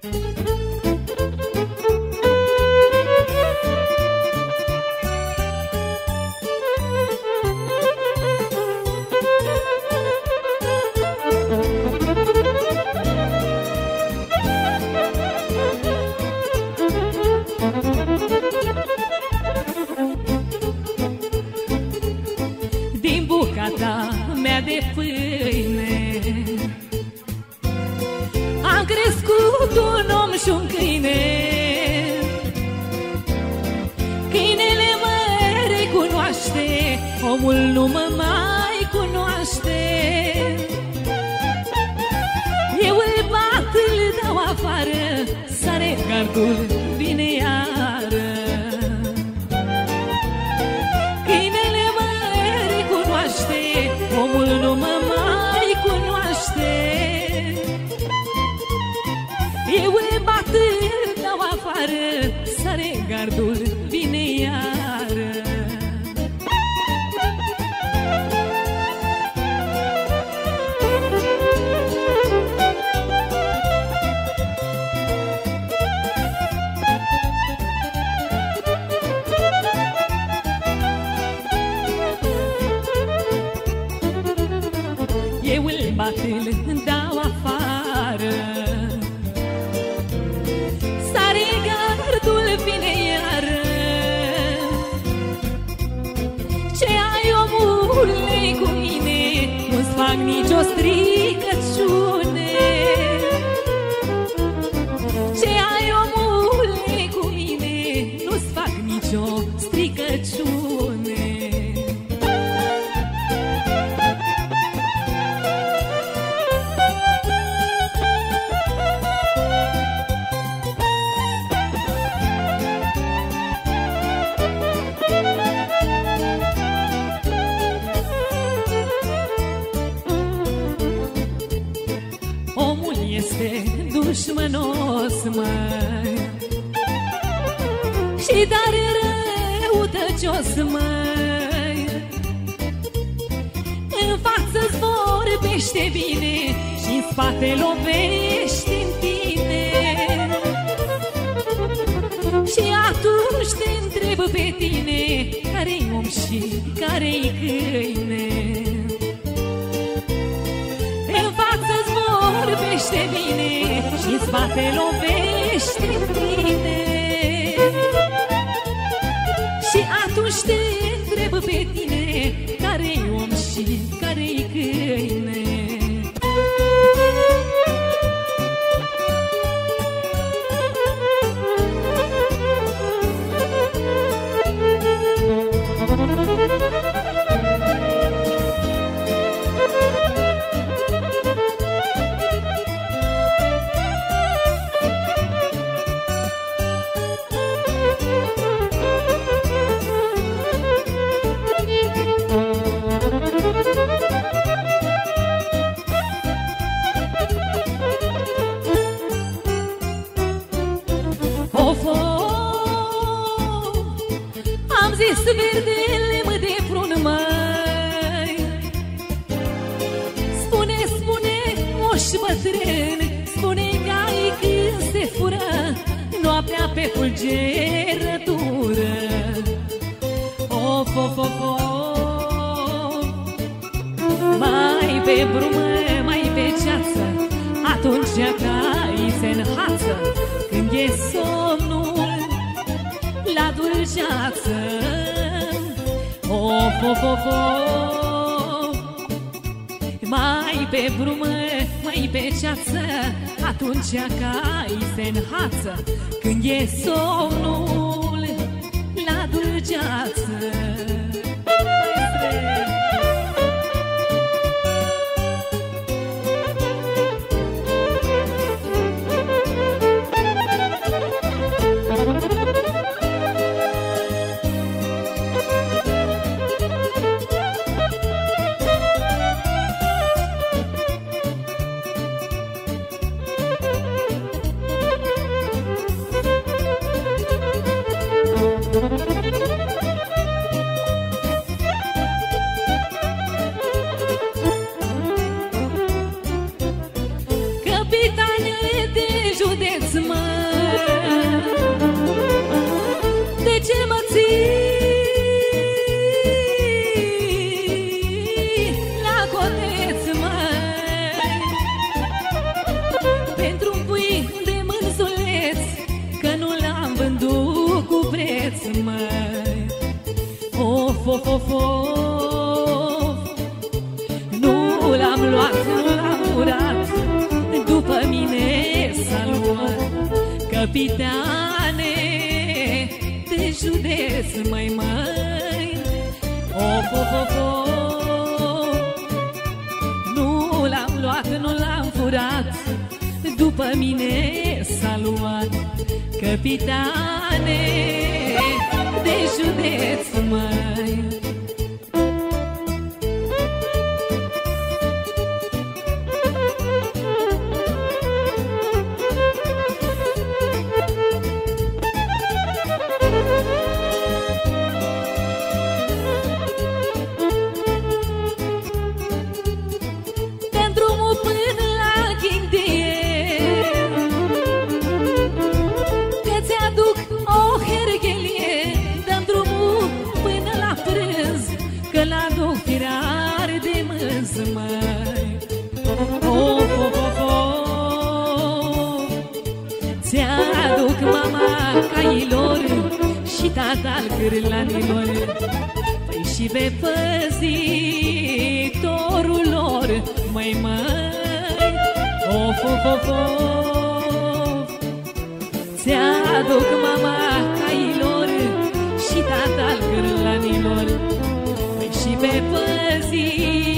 Din bucata mea de pâine am crescut un om și un câine. Câinele mă recunoaște, omul nu mă mai cunoaște. Eu îl bat, îl dau afară, sare gardul, vine iară. Câinele mă recunoaște, omul nu mă mai cunoaște. Eu îl bat, îl dau afară, sare gardul, vine iară. Eu îl bat, îl dau afară, sare gardul, vine iară. Ce ai, omule, cu mine? Nu-ți fac nicio stricăciune. Ce ai, omule, cu mine? Nu-ți fac nicio stricăciune. Este dușmănos, măi, și dar e răutăcios, măi. În față-ți vorbește bine și în spate lovește în tine. Și atunci te întreb pe tine, care-i om și care-i câine? Vorbește bine și-ți bate, lovește bine. Și atunci te întreb pe tine, care-i om și care-i câine? Zis verdele, mă, de frun, măi. Spune, spune, moș bătrân, spune că ai când se fură noaptea pe fulgerătură. Of, of, of, of, mai pe brumă, mai pe ceață, atunci cai se-n hață, când e somnul la dulceață. Of, of, of, of, mai pe brumă, mai pe ceață, atunci cai se înhață, când e somnul la dulceață. Capitane de județ, măi, nu l-am luat, nu l-am furat, după mine s-a luat. Capitane de județ, măi. Ți-aduc mama cailor și tata-l cârlanilor, păi și pe păzitorul lor, măi, ți-aduc mama cailor și tata-l cârlanilor, păi și pe păzitorul